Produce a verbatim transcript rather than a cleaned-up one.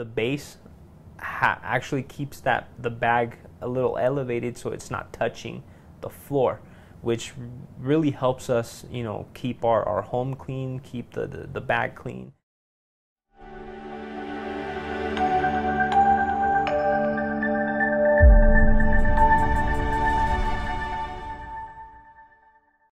the base ha actually keeps that the bag a little elevated, so it's not touching the floor, which really helps us, you know, keep our, our home clean, keep the, the, the bag clean.